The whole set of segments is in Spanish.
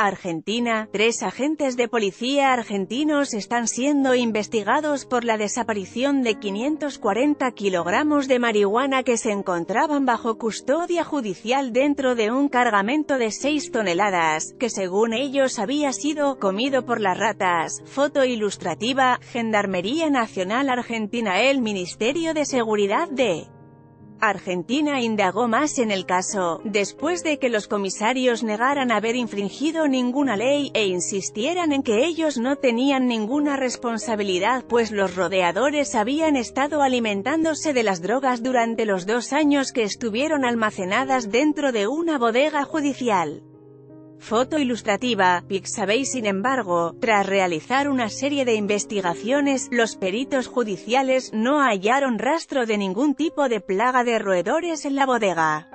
Argentina, 3 agentes de policía argentinos están siendo investigados por la desaparición de 540 kilogramos de marihuana que se encontraban bajo custodia judicial dentro de un cargamento de 6 toneladas, que según ellos había sido comido por las ratas. Foto ilustrativa, Gendarmería Nacional Argentina. El Ministerio de Seguridad de Argentina indagó más en el caso, después de que los comisarios negaran haber infringido ninguna ley, e insistieran en que ellos no tenían ninguna responsabilidad pues los rodeadores habían estado alimentándose de las drogas durante los 2 años que estuvieron almacenadas dentro de una bodega judicial. Foto ilustrativa, Pixabay. Sin embargo, tras realizar una serie de investigaciones, los peritos judiciales no hallaron rastro de ningún tipo de plaga de roedores en la bodega.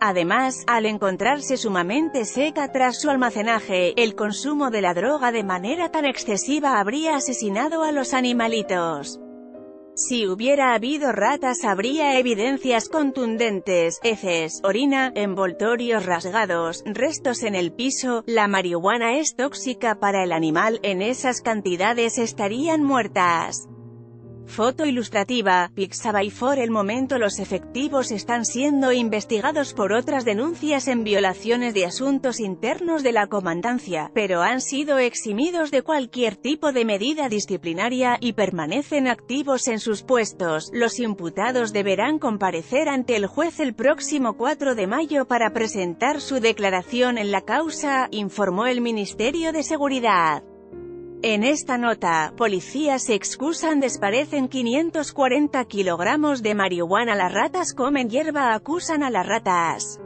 Además, al encontrarse sumamente seca tras su almacenaje, el consumo de la droga de manera tan excesiva habría asesinado a los animalitos. Si hubiera habido ratas habría evidencias contundentes: heces, orina, envoltorios rasgados, restos en el piso. La marihuana es tóxica para el animal, en esas cantidades estarían muertas. Foto ilustrativa, Pixabay. Por el momento los efectivos están siendo investigados por otras denuncias en violaciones de asuntos internos de la comandancia, pero han sido eximidos de cualquier tipo de medida disciplinaria y permanecen activos en sus puestos. Los imputados deberán comparecer ante el juez el próximo 4 de mayo para presentar su declaración en la causa, informó el Ministerio de Seguridad. En esta nota, policías se excusan, desaparecen 540 kilogramos de marihuana. Las ratas comen hierba, acusan a las ratas.